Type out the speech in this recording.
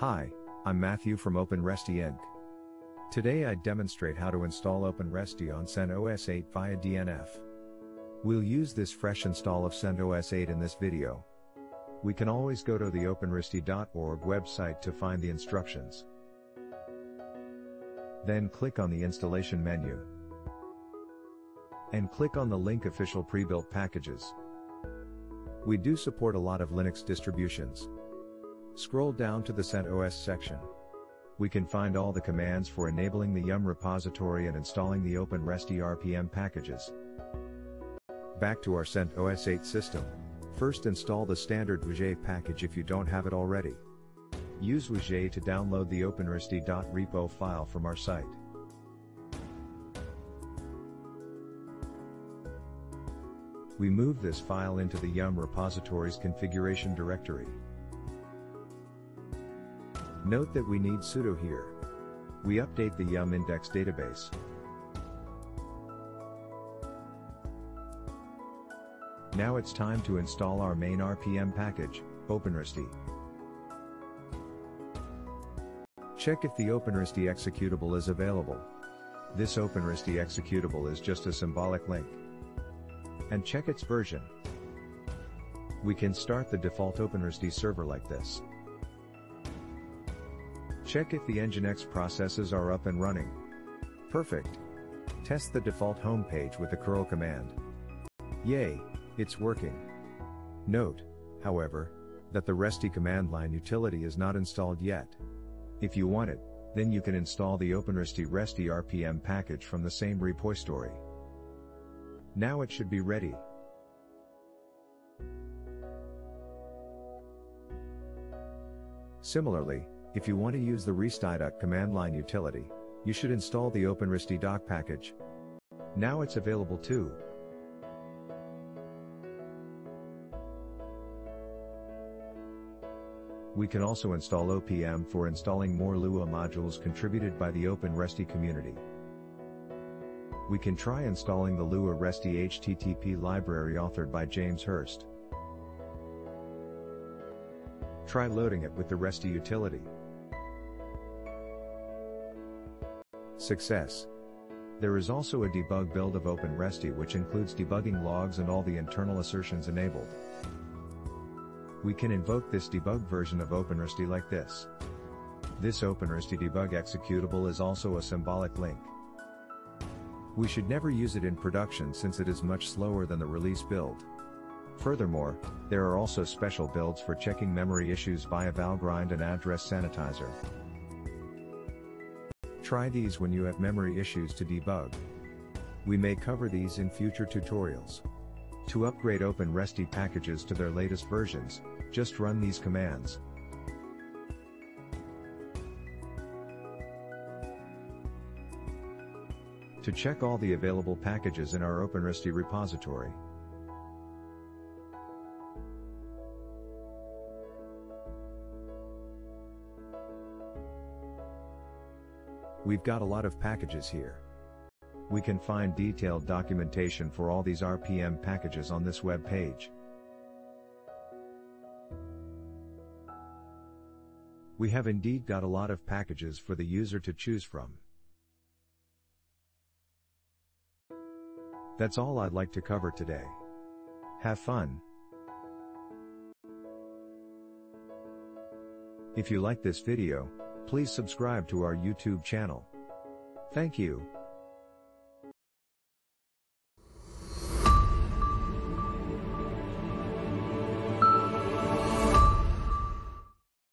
Hi, I'm Matthew from OpenResty Inc. Today I demonstrate how to install OpenResty on CentOS 8 via DNF. We'll use this fresh install of CentOS 8 in this video. We can always go to the openresty.org website to find the instructions. Then click on the installation menu. And click on the link Official Pre-built Packages. We do support a lot of Linux distributions. Scroll down to the CentOS section. We can find all the commands for enabling the yum repository and installing the OpenResty RPM packages. Back to our CentOS 8 system. First install the standard wget package if you don't have it already. Use wget to download the openresty.repo file from our site. We move this file into the yum repository's configuration directory. Note that we need sudo here. We update the yum index database. Now it's time to install our main RPM package, OpenResty. Check if the OpenResty executable is available. This OpenResty executable is just a symbolic link. And check its version. We can start the default OpenResty server like this. Check if the NGINX processes are up and running. Perfect. Test the default home page with the curl command. Yay, it's working. Note, however, that the Resty command line utility is not installed yet. If you want it, then you can install the OpenResty Resty RPM package from the same repository. Now it should be ready. Similarly, if you want to use the resty.doc command line utility, you should install the OpenResty doc package. Now it's available too. We can also install OPM for installing more Lua modules contributed by the OpenResty community. We can try installing the Lua Resty HTTP library authored by James Hurst. Try loading it with the Resty utility. Success. There is also a debug build of OpenResty which includes debugging logs and all the internal assertions enabled. We can invoke this debug version of OpenResty like this. This OpenResty debug executable is also a symbolic link. We should never use it in production since it is much slower than the release build. Furthermore, there are also special builds for checking memory issues via Valgrind and Address sanitizer. Try these when you have memory issues to debug. We may cover these in future tutorials. To upgrade OpenResty packages to their latest versions, just run these commands. To check all the available packages in our OpenResty repository. We've got a lot of packages here. We can find detailed documentation for all these RPM packages on this web page. We have indeed got a lot of packages for the user to choose from. That's all I'd like to cover today. Have fun! If you like this video, please subscribe to our YouTube channel. Thank you.